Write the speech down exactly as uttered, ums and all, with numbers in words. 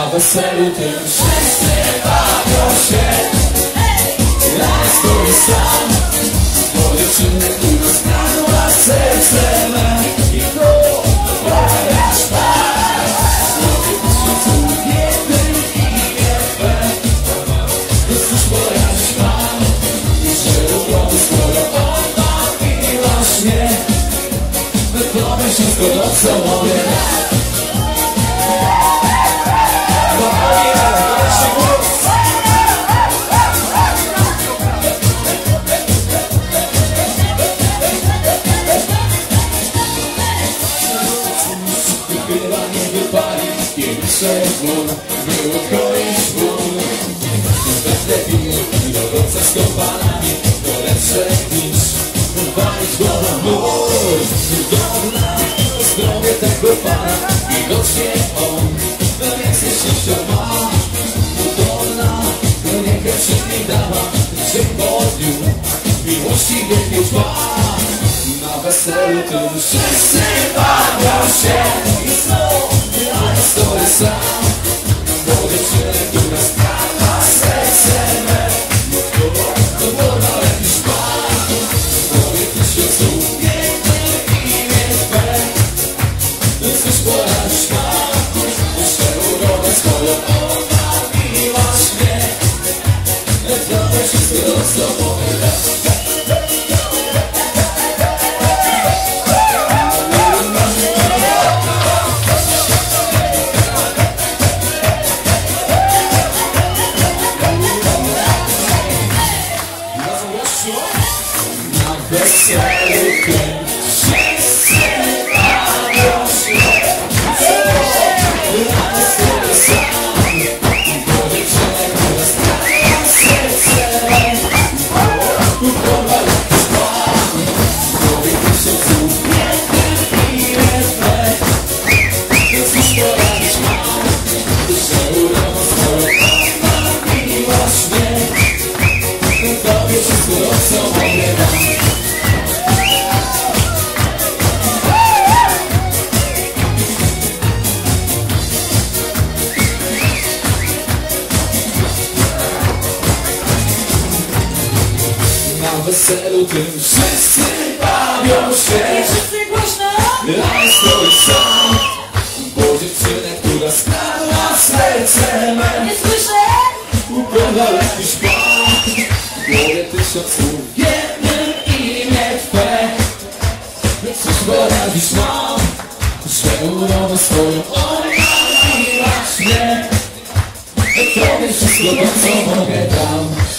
na weselu tym wszyscy bawią się. Las to jest sam, bo dziewczyny i rozkradła serce me. I go poprawiasz tak, nowy tysiąc w jednym imię we. To cóż poradzisz mam, jeszcze do głowy, skoro odbawiłaś mnie. Wygląda wszystko to, co mogę. Było kogoś ból. Bez debilu i robiąca z kompanami to lepsze niż uwalić głową mur. Cudowna, zdrowie tego pana, widocznie on wymięknie szczęścia ma. Udolna, to niechę wszystkich dała, się podniu, miłości wielkie trwa. Na weselu tym wszyscy bawią się i znów ale stoję sam. Na weselu tym wszyscy bawią się, wszyscy głośno, ale stoi sam, bo dziewczynę, która skradła serce me, nie słyszę, ugląda jakiś pan, głowie tysiąc słów w jednym imię Twe. Cóż poradzisz mam, że urowę swoją odbawiłaś mnie, to tobie wszystko to, co mogę dam.